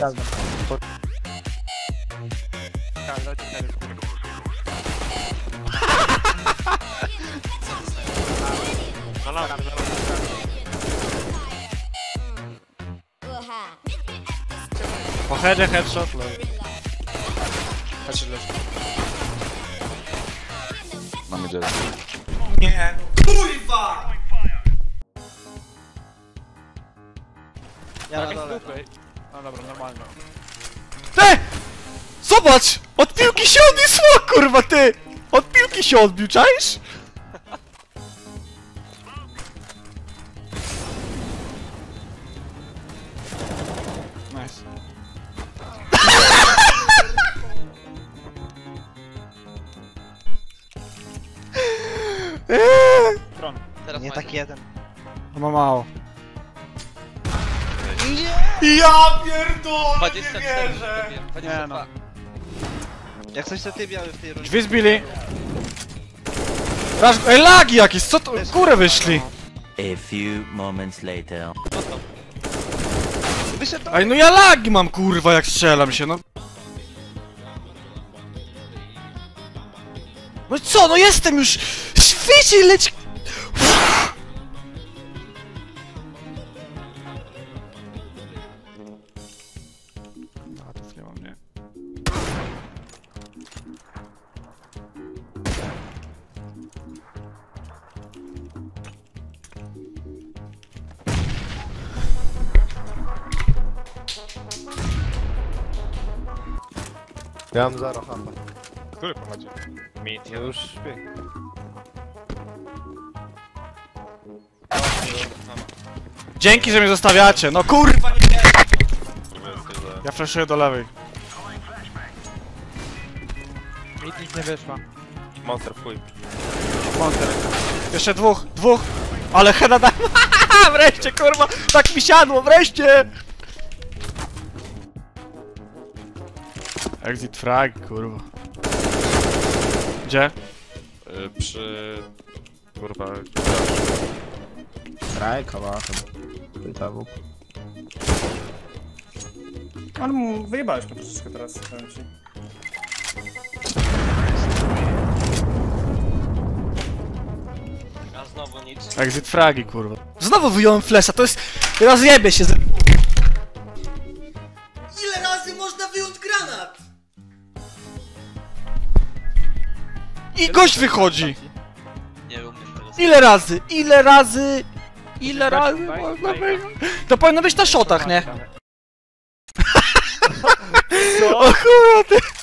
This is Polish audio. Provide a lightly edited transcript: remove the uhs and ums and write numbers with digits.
Razem. Po headzie headshot low. Headshot low. Mamy dzielę. Nie! KURWA! Ja na dole. No dobra, normalnie. Ty! Zobacz! Od piłki się odniosło, kurwa, ty! Od piłki się odbił, czaisz? Nice. Nie tak jeden. To ma mało. Nie! Ja pierdolę, 24, nie wierzę! 22. Nie no. Jak coś to ty biały w tej rundzie. Drzwi zbili. Ej, lagi jakieś, co to? Kurę wyszli. A few moments later. Ej, no ja lagi mam, kurwa, jak strzelam się, no. No co, no jestem już! Świeciej leć! Ja mam zero hapa. Który prowadzi? Mid. Już śpię. Dzięki, że mnie zostawiacie. No kurwa nie! Ja flashuję do lewej. Mid nic nie wyszła. Monster w chuj. Monster. Jeszcze dwóch. Ale heda da... Wreszcie kurwa! Tak mi siadło, wreszcie! Exit frag, kurwa. Gdzie? Przy... kurwa... Trajkowa chyba. Ale mu wyjebałeś po troszeczkę teraz, powiem ci. A znowu nic. Exit fragi, kurwa. Znowu wyjąłem flesza, to jest... Rozjebie się ze... Ile razy można wyjąć granat? I gość wychodzi! Ile razy można być? To powinno być na shotach, nie? O kurwa ty!